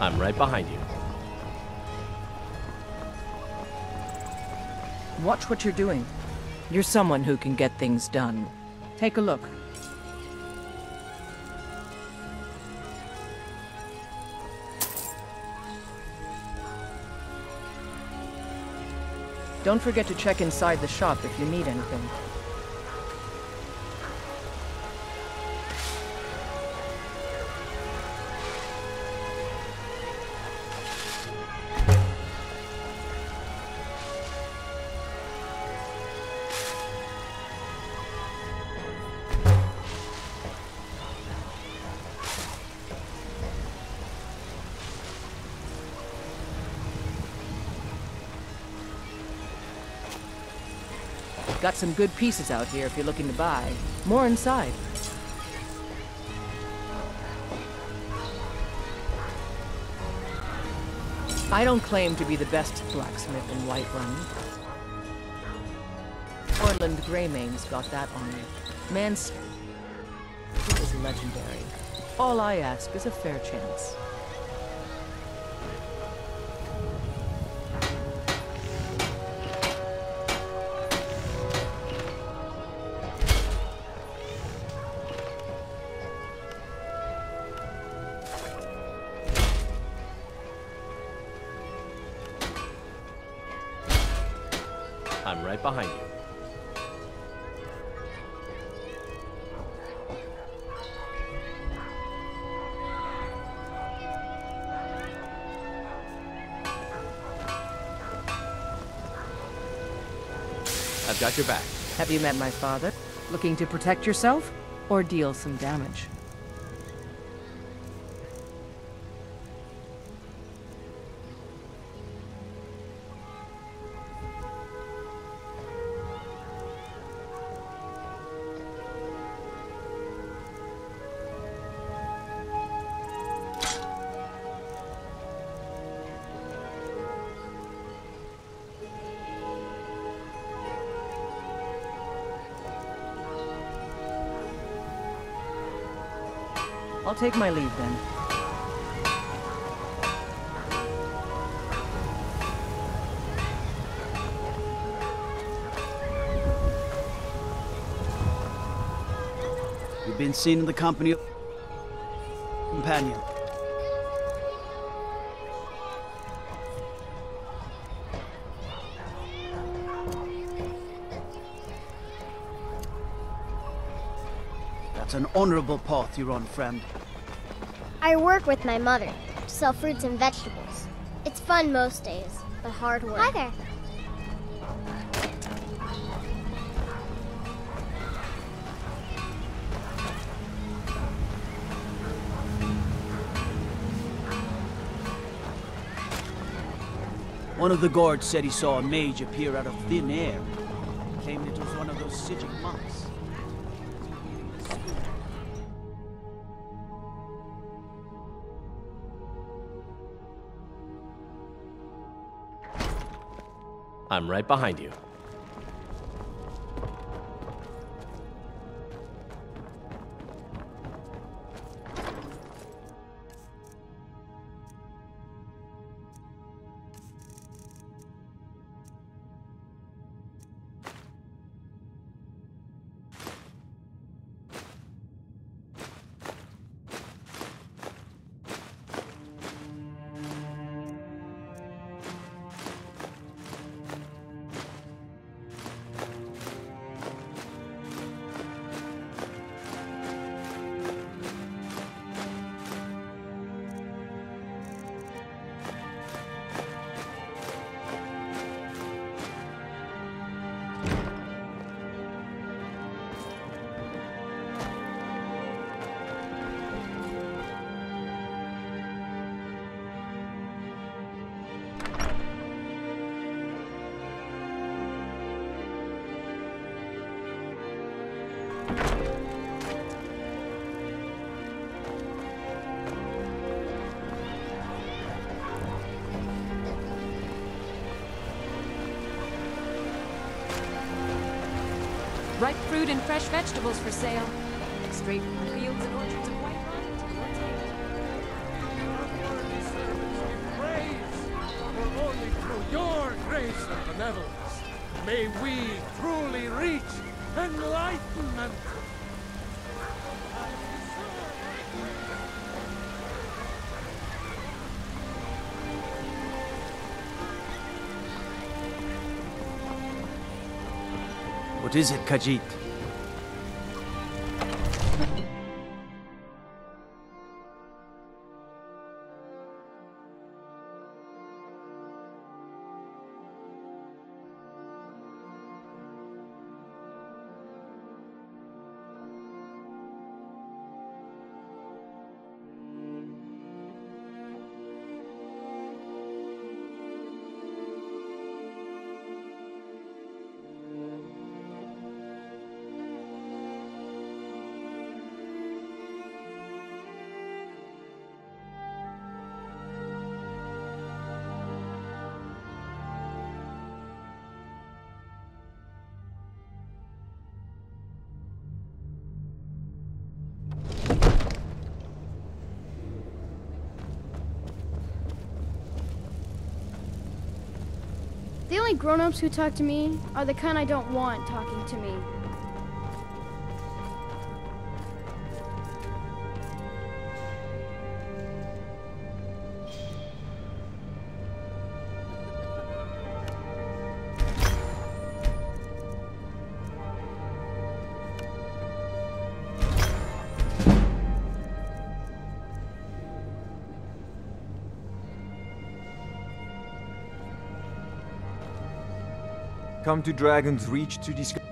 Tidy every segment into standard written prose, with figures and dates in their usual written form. I'm right behind you. Watch what you're doing. You're someone who can get things done. Take a look. Don't forget to check inside the shop if you need anything. Got some good pieces out here if you're looking to buy. More inside. I don't claim to be the best blacksmith in Whiterun. Orland Greymane's got that on it. Man's... it was legendary. All I ask is a fair chance. I'm right behind you. I've got your back. Have you met my father? Looking to protect yourself or deal some damage? I'll take my leave then. You've been seen in the company of Companion. That's an honorable path you're on, friend. I work with my mother, sell fruits and vegetables. It's fun most days, but hard work. Hi there. One of the guards said he saw a mage appear out of thin air. Claimed it was one of those Psijic monks. I'm right behind you. Ripe fruit and fresh vegetables for sale. Straight from the fields and orchards of Whiterun. grace of benevolence, may we truly reach enlightenment. What is it, Khajiit? The only grown-ups who talk to me are the kind I don't want talking to me. Come to Dragon's Reach to discuss.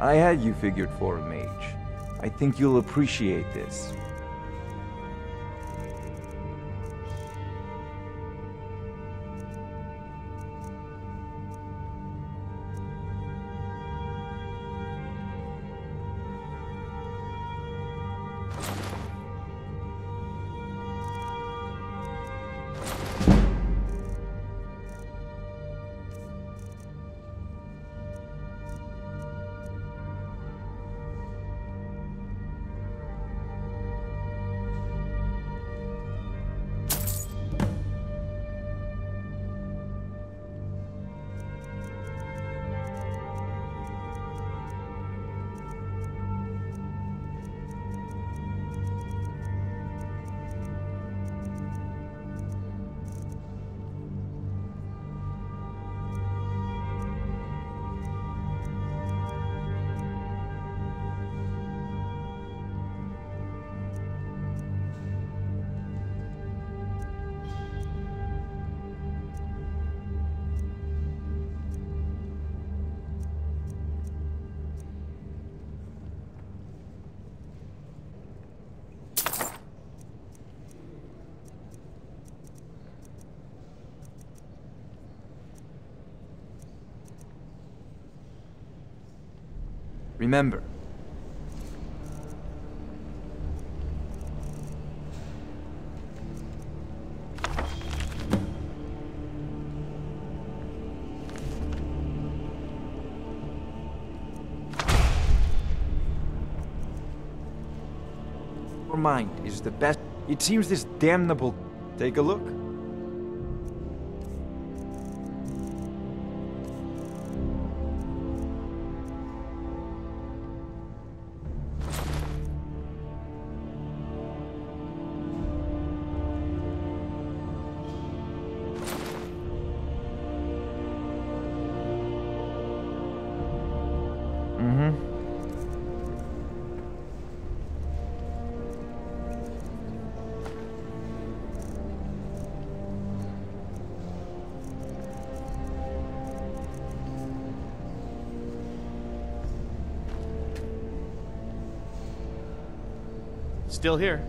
I had you figured for a mage. I think you'll appreciate this. Remember. Your mind is the best. It seems this damnable. Take a look. Still here.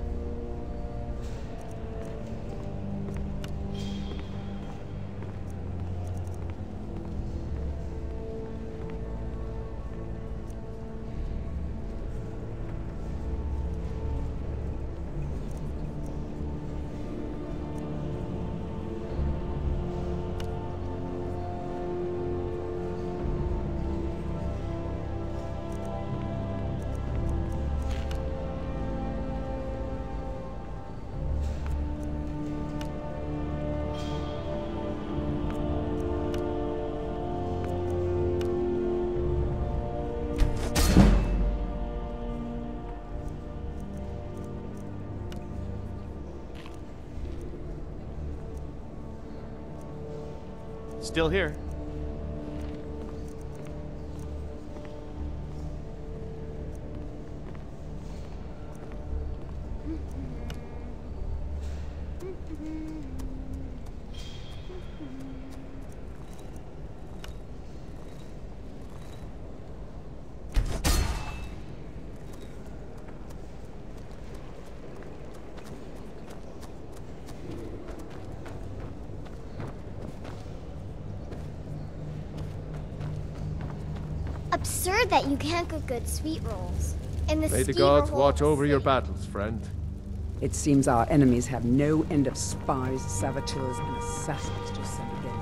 Still here. Absurd that you can't cook good sweet rolls. And the May the gods watch over your battles, friend. It seems our enemies have no end of spies, saboteurs, and assassins to send against.